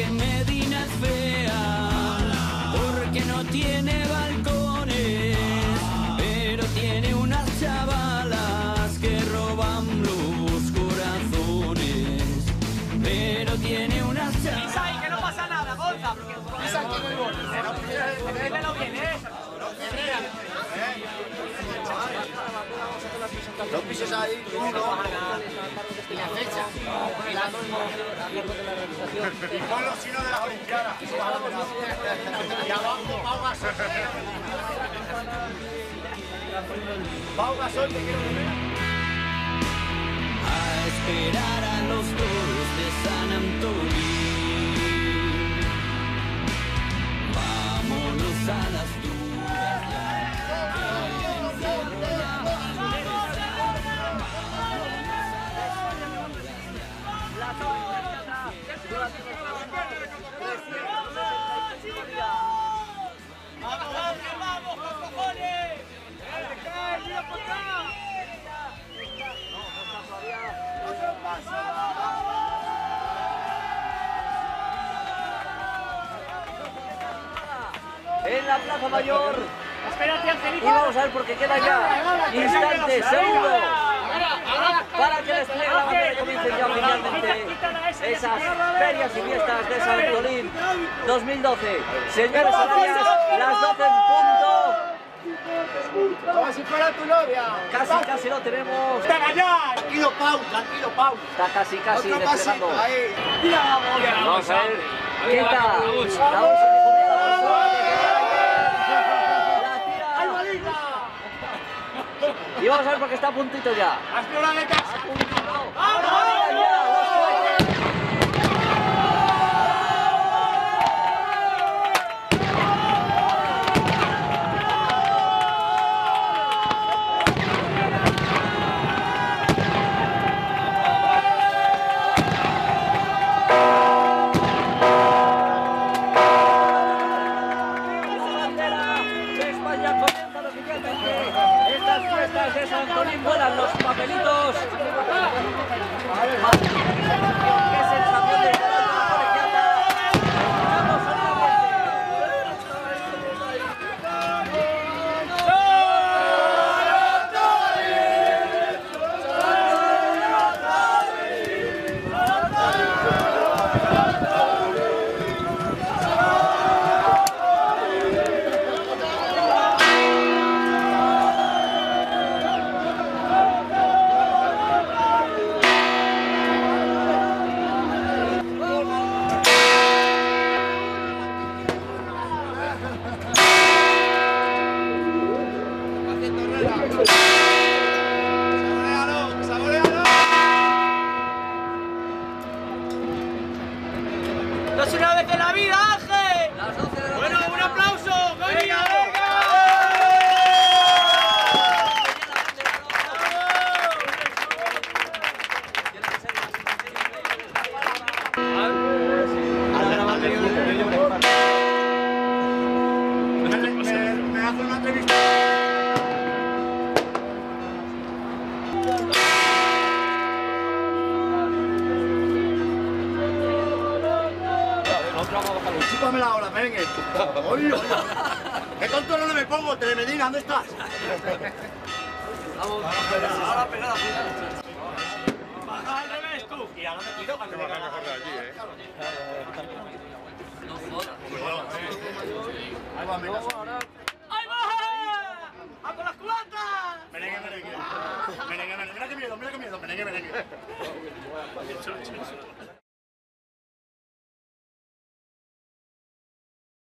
porque Medina es fea, porque no tiene balcones, pero tiene unas chavalas que roban los corazones, pero tiene unas chavalas... Pisa ahí, que no pasa nada, Gonza, porque... Pisa aquí en el gol. Dímelo bien, No pises ahí, la fecha, y con los signos de las Olimpiadas. Y abajo, Pau Gasol. Pau Gasol, te quiero ver. A esperar a los toros de San Antolín. Vámonos a las en la Plaza Mayor. Espérate, Angelito. Y vamos a ver porque queda ya instantes, segundos, para que les pliegue la bandera y comiencen ya finalmente esas ferias y fiestas de San Antolín 2012. Señores salariales, las 12 en punto. Como si fuera tu novia. Casi, casi lo tenemos. Tranquilo, Pau, tranquilo, Pau. Está casi, casi despegando. Vamos a ver qué tal. Y vamos a ver porque está a puntito ya. ¡Has tirado la de casa! De San Antolín vuelan los papelitos. ¡Qué sensación de colegiata! ¡Vamos a ¡Es una vez en la vida, Ángel! Bueno, un aplauso, coño. Me hace una entrevista. Chúpame la ola, merengue. ¡Qué tonto no me pongo! ¡Te de Medina! ¿Dónde estás? Vamos, ahora pelada, cuidado. Baja al revés, tú. Y ahora me quito para que baja mejor de allí, ¿eh? ¡Ahí va, merengue! ¡Ahí va! ¡A por las culatas! ¡Merengue, merengue! ¡Merengue, merengue! ¡Mira qué miedo, mira qué miedo! ¡Merengue, merengue!